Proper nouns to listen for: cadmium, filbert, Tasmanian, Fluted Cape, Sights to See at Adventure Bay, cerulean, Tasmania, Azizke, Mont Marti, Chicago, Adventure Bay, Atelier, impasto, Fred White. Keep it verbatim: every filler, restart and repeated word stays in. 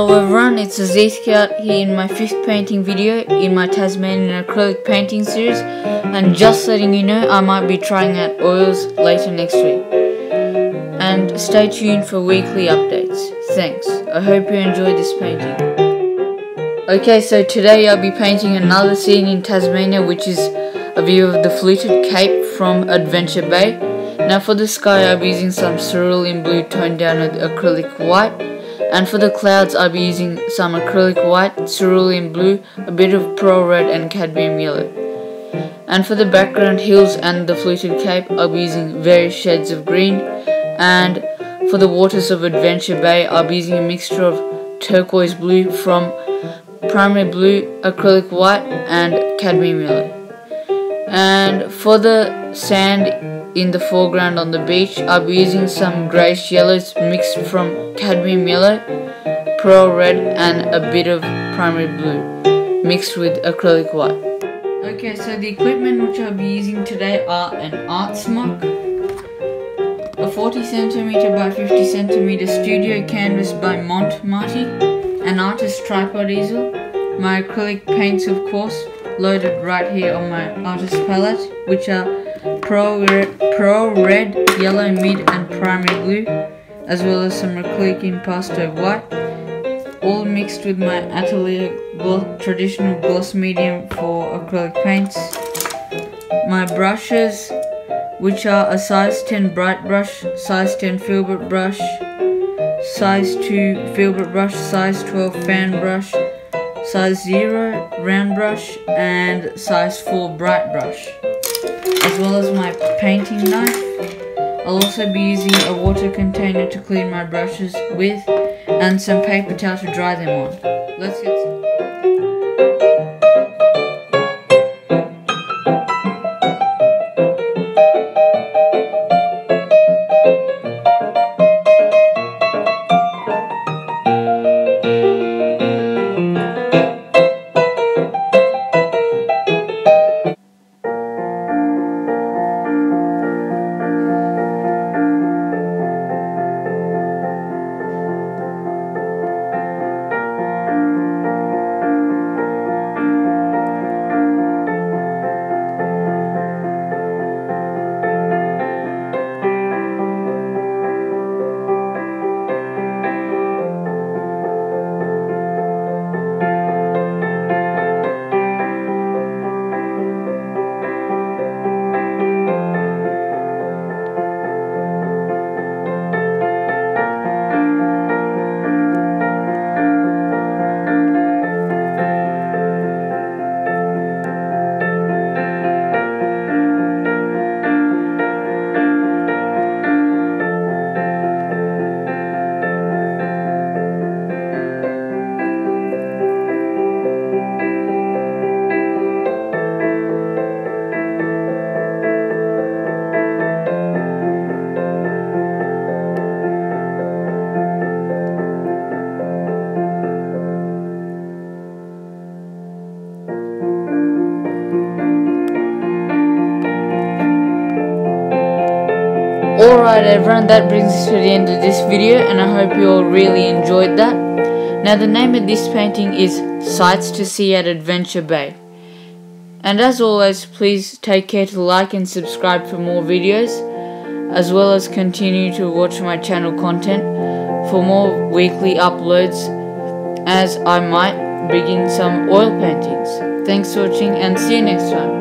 Hello everyone, it's Azizke out here in my fifth painting video in my Tasmanian acrylic painting series, and just letting you know I might be trying out oils later next week. And stay tuned for weekly updates. Thanks, I hope you enjoy this painting. Okay, so today I'll be painting another scene in Tasmania, which is a view of the Fluted Cape from Adventure Bay. Now for the sky I'll be using some cerulean blue toned down with acrylic white. And for the clouds, I'll be using some acrylic white, cerulean blue, a bit of pearl red and cadmium yellow. And for the background hills and the Fluted Cape, I'll be using various shades of green. And for the waters of Adventure Bay, I'll be using a mixture of turquoise blue from primary blue, acrylic white and cadmium yellow. And for the sand in the foreground on the beach, I'll be using some grayish yellows mixed from cadmium yellow, pearl red and a bit of primary blue mixed with acrylic white. Okay, so the equipment which I'll be using today are an art smock, a forty centimeter by fifty centimeter studio canvas by Mont Marti, an artist tripod easel, my acrylic paints of course, loaded right here on my artist palette, which are Pearl red, pearl red, yellow, mid and primary blue, as well as some acrylic impasto white, all mixed with my Atelier gloss, traditional gloss medium for acrylic paints. My brushes, which are a size ten bright brush, size ten filbert brush, size two filbert brush, size twelve fan brush, size zero round brush and size four bright brush. As well as my painting knife. I'll also be using a water container to clean my brushes with and some paper towel to dry them on. Let's get started. Alright everyone, that brings us to the end of this video, and I hope you all really enjoyed that. Now the name of this painting is Sights to See at Adventure Bay. And as always, please take care to like and subscribe for more videos, as well as continue to watch my channel content for more weekly uploads, as I might begin some oil paintings. Thanks for watching and see you next time.